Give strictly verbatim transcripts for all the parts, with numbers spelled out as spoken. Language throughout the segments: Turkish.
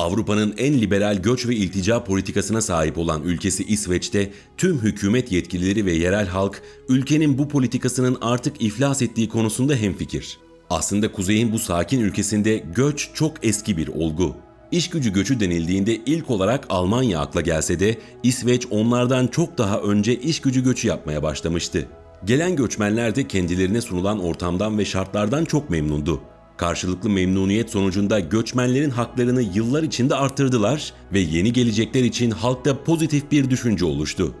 Avrupa'nın en liberal göç ve iltica politikasına sahip olan ülkesi İsveç'te tüm hükümet yetkilileri ve yerel halk ülkenin bu politikasının artık iflas ettiği konusunda hemfikir. Aslında kuzeyin bu sakin ülkesinde göç çok eski bir olgu. İşgücü göçü denildiğinde ilk olarak Almanya akla gelse de İsveç onlardan çok daha önce işgücü göçü yapmaya başlamıştı. Gelen göçmenler de kendilerine sunulan ortamdan ve şartlardan çok memnundu. Karşılıklı memnuniyet sonucunda göçmenlerin haklarını yıllar içinde artırdılar ve yeni gelecekler için halkta pozitif bir düşünce oluştu.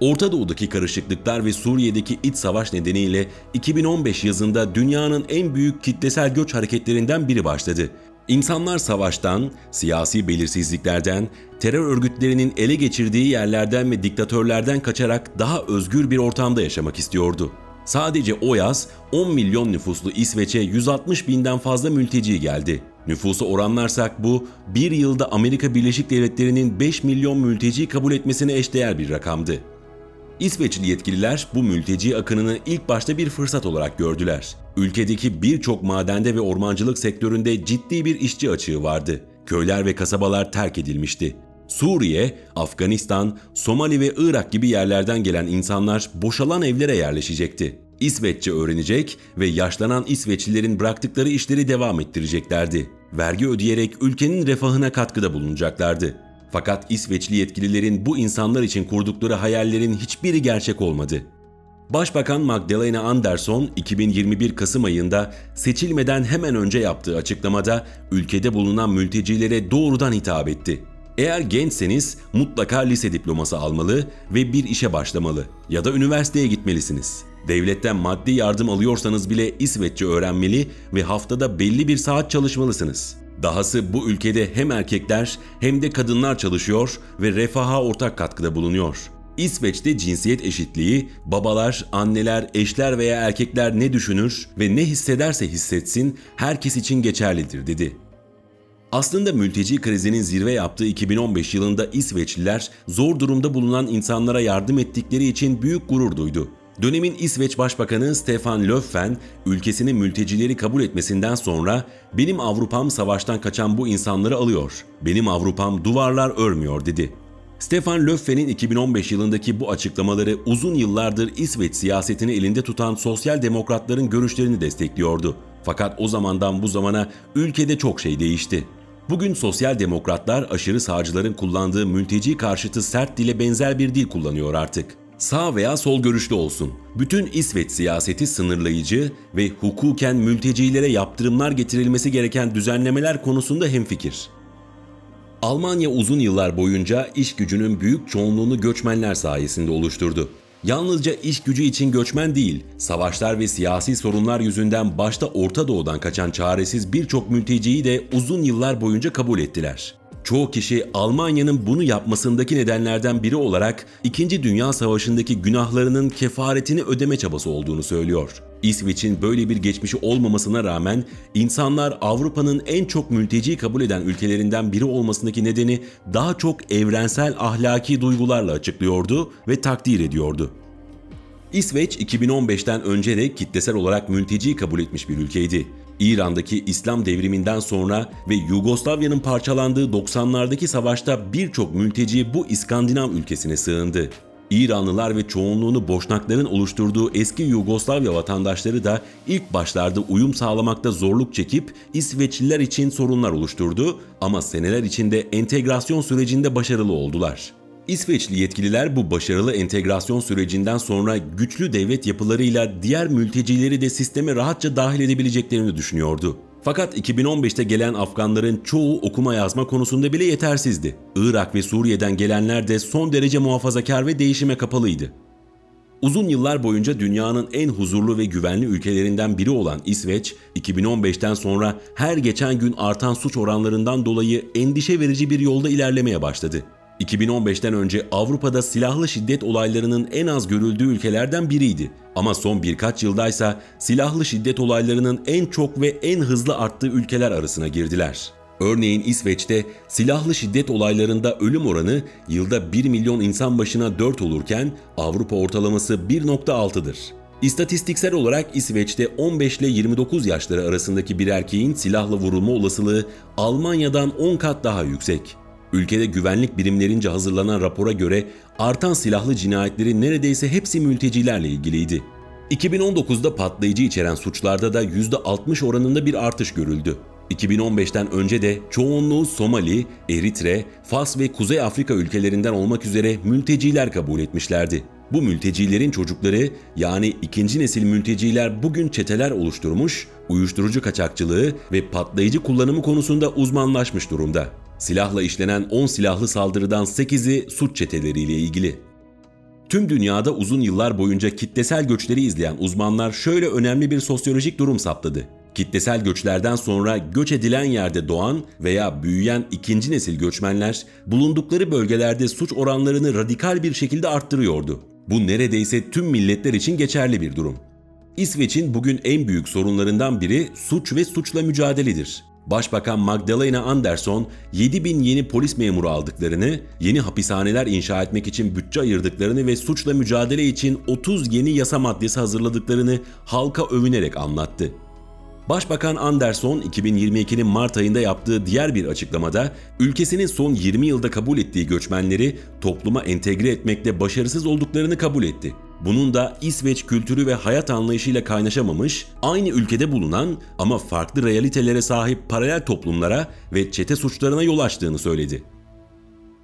Ortadoğu'daki karışıklıklar ve Suriye'deki iç savaş nedeniyle iki bin on beş yazında dünyanın en büyük kitlesel göç hareketlerinden biri başladı. İnsanlar savaştan, siyasi belirsizliklerden, terör örgütlerinin ele geçirdiği yerlerden ve diktatörlerden kaçarak daha özgür bir ortamda yaşamak istiyordu. Sadece o yaz on milyon nüfuslu İsveç'e yüz altmış binden fazla mülteci geldi. Nüfusa oranlarsak bu, bir yılda Amerika Birleşik Devletleri'nin beş milyon mülteci kabul etmesine eşdeğer bir rakamdı. İsveçli yetkililer bu mülteci akınını ilk başta bir fırsat olarak gördüler. Ülkedeki birçok madende ve ormancılık sektöründe ciddi bir işçi açığı vardı. Köyler ve kasabalar terk edilmişti. Suriye, Afganistan, Somali ve Irak gibi yerlerden gelen insanlar boşalan evlere yerleşecekti. İsveççe öğrenecek ve yaşlanan İsveçlilerin bıraktıkları işleri devam ettireceklerdi. Vergi ödeyerek ülkenin refahına katkıda bulunacaklardı. Fakat İsveçli yetkililerin bu insanlar için kurdukları hayallerin hiçbiri gerçek olmadı. Başbakan Magdalena Anderson iki bin yirmi bir Kasım ayında seçilmeden hemen önce yaptığı açıklamada ülkede bulunan mültecilere doğrudan hitap etti. Eğer gençseniz mutlaka lise diploması almalı ve bir işe başlamalı ya da üniversiteye gitmelisiniz. Devletten maddi yardım alıyorsanız bile İsveççe öğrenmeli ve haftada belli bir saat çalışmalısınız. Dahası bu ülkede hem erkekler hem de kadınlar çalışıyor ve refaha ortak katkıda bulunuyor. İsveç'te cinsiyet eşitliği, babalar, anneler, eşler veya erkekler ne düşünür ve ne hissederse hissetsin herkes için geçerlidir dedi. Aslında mülteci krizinin zirve yaptığı iki bin on beş yılında İsveçliler zor durumda bulunan insanlara yardım ettikleri için büyük gurur duydu. Dönemin İsveç Başbakanı Stefan Löfven, ülkesinin mültecileri kabul etmesinden sonra "Benim Avrupam savaştan kaçan bu insanları alıyor, benim Avrupam duvarlar örmüyor" dedi. Stefan Löfven'in iki bin on beş yılındaki bu açıklamaları uzun yıllardır İsveç siyasetini elinde tutan sosyal demokratların görüşlerini destekliyordu. Fakat o zamandan bu zamana ülkede çok şey değişti. Bugün sosyal demokratlar aşırı sağcıların kullandığı mülteci karşıtı sert dile benzer bir dil kullanıyor artık. Sağ veya sol görüşlü olsun, bütün İsveç siyaseti sınırlayıcı ve hukuken mültecilere yaptırımlar getirilmesi gereken düzenlemeler konusunda hemfikir. Almanya uzun yıllar boyunca iş gücünün büyük çoğunluğunu göçmenler sayesinde oluşturdu. Yalnızca iş gücü için göçmen değil, savaşlar ve siyasi sorunlar yüzünden başta Ortadoğu'dan kaçan çaresiz birçok mülteciyi de uzun yıllar boyunca kabul ettiler. Çoğu kişi Almanya'nın bunu yapmasındaki nedenlerden biri olarak İkinci Dünya Savaşı'ndaki günahlarının kefaretini ödeme çabası olduğunu söylüyor. İsveç'in böyle bir geçmişi olmamasına rağmen insanlar Avrupa'nın en çok mülteci kabul eden ülkelerinden biri olmasındaki nedeni daha çok evrensel ahlaki duygularla açıklıyordu ve takdir ediyordu. İsveç iki bin on beşten önce de kitlesel olarak mülteci kabul etmiş bir ülkeydi. İran'daki İslam devriminden sonra ve Yugoslavya'nın parçalandığı doksanlardaki savaşta birçok mülteci bu İskandinav ülkesine sığındı. İranlılar ve çoğunluğunu Boşnakların oluşturduğu eski Yugoslavya vatandaşları da ilk başlarda uyum sağlamakta zorluk çekip İsveçliler için sorunlar oluşturdu ama seneler içinde entegrasyon sürecinde başarılı oldular. İsveçli yetkililer bu başarılı entegrasyon sürecinden sonra güçlü devlet yapılarıyla diğer mültecileri de sisteme rahatça dahil edebileceklerini düşünüyordu. Fakat iki bin on beşte gelen Afganların çoğu okuma yazma konusunda bile yetersizdi. Irak ve Suriye'den gelenler de son derece muhafazakar ve değişime kapalıydı. Uzun yıllar boyunca dünyanın en huzurlu ve güvenli ülkelerinden biri olan İsveç, iki bin on beşten sonra her geçen gün artan suç oranlarından dolayı endişe verici bir yolda ilerlemeye başladı. iki bin on beşten önce Avrupa'da silahlı şiddet olaylarının en az görüldüğü ülkelerden biriydi. Ama son birkaç yıldaysa silahlı şiddet olaylarının en çok ve en hızlı arttığı ülkeler arasına girdiler. Örneğin İsveç'te silahlı şiddet olaylarında ölüm oranı yılda bir milyon insan başına dört olurken Avrupa ortalaması bir nokta altı'dır. İstatistiksel olarak İsveç'te on beş ile yirmi dokuz yaşları arasındaki bir erkeğin silahla vurulma olasılığı Almanya'dan on kat daha yüksek. Ülkede güvenlik birimlerince hazırlanan rapora göre artan silahlı cinayetlerin neredeyse hepsi mültecilerle ilgiliydi. iki bin on dokuzda patlayıcı içeren suçlarda da yüzde altmış oranında bir artış görüldü. iki bin on beşten önce de çoğunluğu Somali, Eritre, Fas ve Kuzey Afrika ülkelerinden olmak üzere mülteciler kabul etmişlerdi. Bu mültecilerin çocukları, yani ikinci nesil mülteciler bugün çeteler oluşturmuş, uyuşturucu kaçakçılığı ve patlayıcı kullanımı konusunda uzmanlaşmış durumda. Silahla işlenen on silahlı saldırıdan sekizi suç çeteleriyle ilgili. Tüm dünyada uzun yıllar boyunca kitlesel göçleri izleyen uzmanlar şöyle önemli bir sosyolojik durum saptadı. Kitlesel göçlerden sonra göç edilen yerde doğan veya büyüyen ikinci nesil göçmenler bulundukları bölgelerde suç oranlarını radikal bir şekilde arttırıyordu. Bu neredeyse tüm milletler için geçerli bir durum. İsveç'in bugün en büyük sorunlarından biri suç ve suçla mücadeledir. Başbakan Magdalena Anderson, yedi bin yeni polis memuru aldıklarını, yeni hapishaneler inşa etmek için bütçe ayırdıklarını ve suçla mücadele için otuz yeni yasa maddesi hazırladıklarını halka övünerek anlattı. Başbakan Anderson, iki bin yirmi ikinin Mart ayında yaptığı diğer bir açıklamada, ülkesinin son yirmi yılda kabul ettiği göçmenleri topluma entegre etmekte başarısız olduklarını kabul etti. Bunun da İsveç kültürü ve hayat anlayışıyla kaynaşamamış, aynı ülkede bulunan ama farklı realitelere sahip paralel toplumlara ve çete suçlarına yol açtığını söyledi.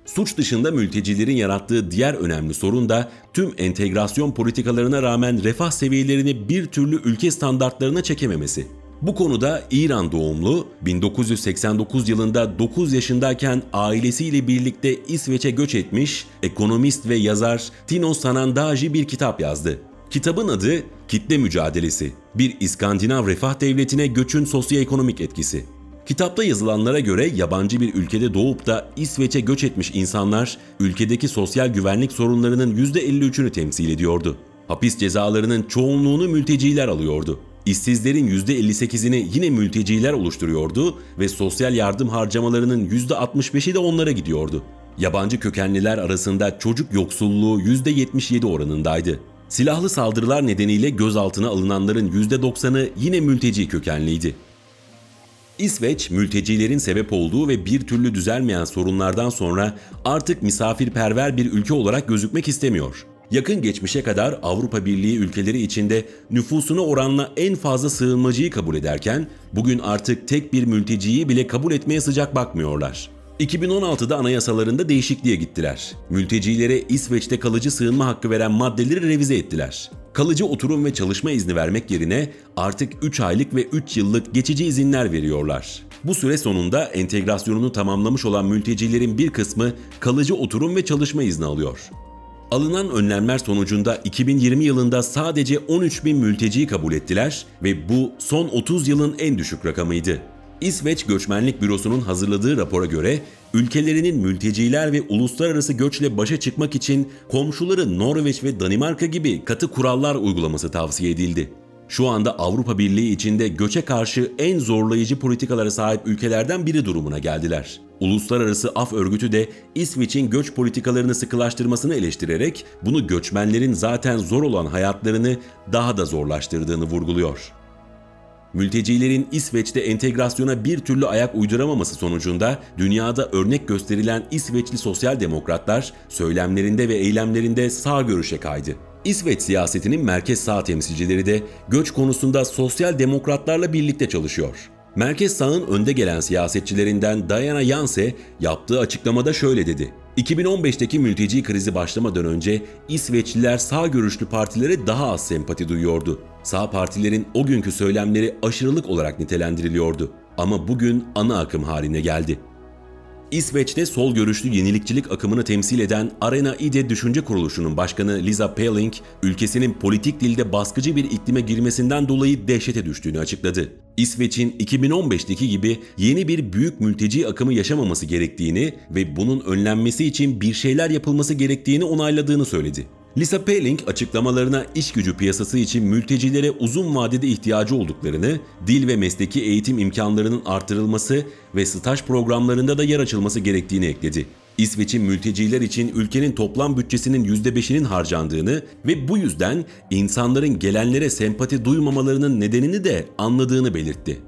Suç dışında mültecilerin yarattığı diğer önemli sorun da tüm entegrasyon politikalarına rağmen refah seviyelerini bir türlü ülke standartlarına çekememesi. Bu konuda İran doğumlu, bin dokuz yüz seksen dokuz yılında dokuz yaşındayken ailesiyle birlikte İsveç'e göç etmiş ekonomist ve yazar Tino Sanandaji bir kitap yazdı. Kitabın adı Kitle Mücadelesi, bir İskandinav refah devletine göçün sosyoekonomik etkisi. Kitapta yazılanlara göre yabancı bir ülkede doğup da İsveç'e göç etmiş insanlar ülkedeki sosyal güvenlik sorunlarının yüzde elli üçünü temsil ediyordu. Hapis cezalarının çoğunluğunu mülteciler alıyordu. İşsizlerin yüzde elli sekizini yine mülteciler oluşturuyordu ve sosyal yardım harcamalarının yüzde altmış beşi de onlara gidiyordu. Yabancı kökenliler arasında çocuk yoksulluğu yüzde yetmiş yedi oranındaydı. Silahlı saldırılar nedeniyle gözaltına alınanların yüzde doksanı yine mülteci kökenliydi. İsveç, mültecilerin sebep olduğu ve bir türlü düzelmeyen sorunlardan sonra artık misafirperver bir ülke olarak gözükmek istemiyor. Yakın geçmişe kadar Avrupa Birliği ülkeleri içinde nüfusuna oranla en fazla sığınmacıyı kabul ederken, bugün artık tek bir mülteciyi bile kabul etmeye sıcak bakmıyorlar. iki bin on altıda anayasalarında değişikliğe gittiler. Mültecilere İsveç'te kalıcı sığınma hakkı veren maddeleri revize ettiler. Kalıcı oturum ve çalışma izni vermek yerine artık üç aylık ve üç yıllık geçici izinler veriyorlar. Bu süre sonunda entegrasyonunu tamamlamış olan mültecilerin bir kısmı kalıcı oturum ve çalışma izni alıyor. Alınan önlemler sonucunda iki bin yirmi yılında sadece on üç bin mülteciyi kabul ettiler ve bu son otuz yılın en düşük rakamıydı. İsveç Göçmenlik Bürosu'nun hazırladığı rapora göre ülkelerinin mülteciler ve uluslararası göçle başa çıkmak için komşuları Norveç ve Danimarka gibi katı kurallar uygulaması tavsiye edildi. Şu anda Avrupa Birliği içinde göçe karşı en zorlayıcı politikalara sahip ülkelerden biri durumuna geldiler. Uluslararası Af Örgütü de İsveç'in göç politikalarını sıkılaştırmasını eleştirerek bunu göçmenlerin zaten zor olan hayatlarını daha da zorlaştırdığını vurguluyor. Mültecilerin İsveç'te entegrasyona bir türlü ayak uyduramaması sonucunda dünyada örnek gösterilen İsveçli sosyal demokratlar söylemlerinde ve eylemlerinde sağ görüşe kaydı. İsveç siyasetinin merkez sağ temsilcileri de göç konusunda sosyal demokratlarla birlikte çalışıyor. Merkez sağın önde gelen siyasetçilerinden Diana Yance yaptığı açıklamada şöyle dedi. iki bin on beşteki mülteci krizi başlamadan önce İsveçliler sağ görüşlü partilere daha az sempati duyuyordu. Sağ partilerin o günkü söylemleri aşırılık olarak nitelendiriliyordu. Ama bugün ana akım haline geldi. İsveç'te sol görüşlü yenilikçilik akımını temsil eden Arena İde Düşünce Kuruluşu'nun başkanı Lisa Pelling, ülkesinin politik dilde baskıcı bir iklime girmesinden dolayı dehşete düştüğünü açıkladı. İsveç'in iki bin on beşteki gibi yeni bir büyük mülteci akımı yaşamaması gerektiğini ve bunun önlenmesi için bir şeyler yapılması gerektiğini onayladığını söyledi. Lisa Pelling açıklamalarına iş gücü piyasası için mültecilere uzun vadede ihtiyacı olduklarını, dil ve mesleki eğitim imkanlarının artırılması ve staj programlarında da yer açılması gerektiğini ekledi. İsveç'in mülteciler için ülkenin toplam bütçesinin yüzde beşinin harcandığını ve bu yüzden insanların gelenlere sempati duymamalarının nedenini de anladığını belirtti.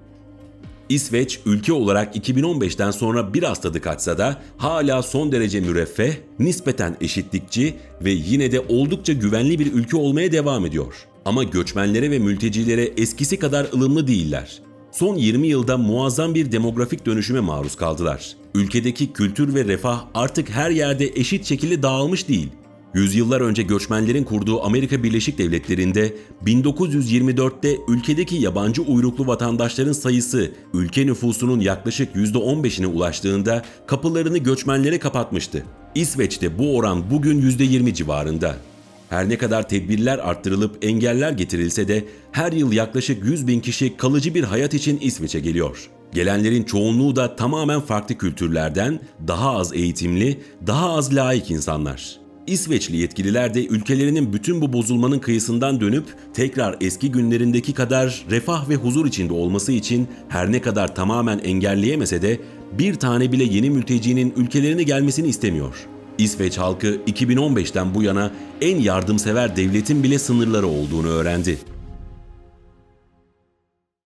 İsveç ülke olarak iki bin on beşten sonra biraz tadı kaçsa da hala son derece müreffeh, nispeten eşitlikçi ve yine de oldukça güvenli bir ülke olmaya devam ediyor. Ama göçmenlere ve mültecilere eskisi kadar ılımlı değiller. Son yirmi yılda muazzam bir demografik dönüşüme maruz kaldılar. Ülkedeki kültür ve refah artık her yerde eşit şekilde dağılmış değil. Yüzyıllar önce göçmenlerin kurduğu Amerika Birleşik Devletleri'nde bin dokuz yüz yirmi dörtte ülkedeki yabancı uyruklu vatandaşların sayısı ülke nüfusunun yaklaşık yüzde on beşine ulaştığında kapılarını göçmenlere kapatmıştı. İsveç'te bu oran bugün yüzde yirmi civarında. Her ne kadar tedbirler arttırılıp engeller getirilse de her yıl yaklaşık yüz bin kişi kalıcı bir hayat için İsveç'e geliyor. Gelenlerin çoğunluğu da tamamen farklı kültürlerden, daha az eğitimli, daha az laik insanlar. İsveçli yetkililer de ülkelerinin bütün bu bozulmanın kıyısından dönüp tekrar eski günlerindeki kadar refah ve huzur içinde olması için her ne kadar tamamen engelleyemese de bir tane bile yeni mültecinin ülkelerine gelmesini istemiyor. İsveç halkı iki bin on beşten bu yana en yardımsever devletin bile sınırları olduğunu öğrendi.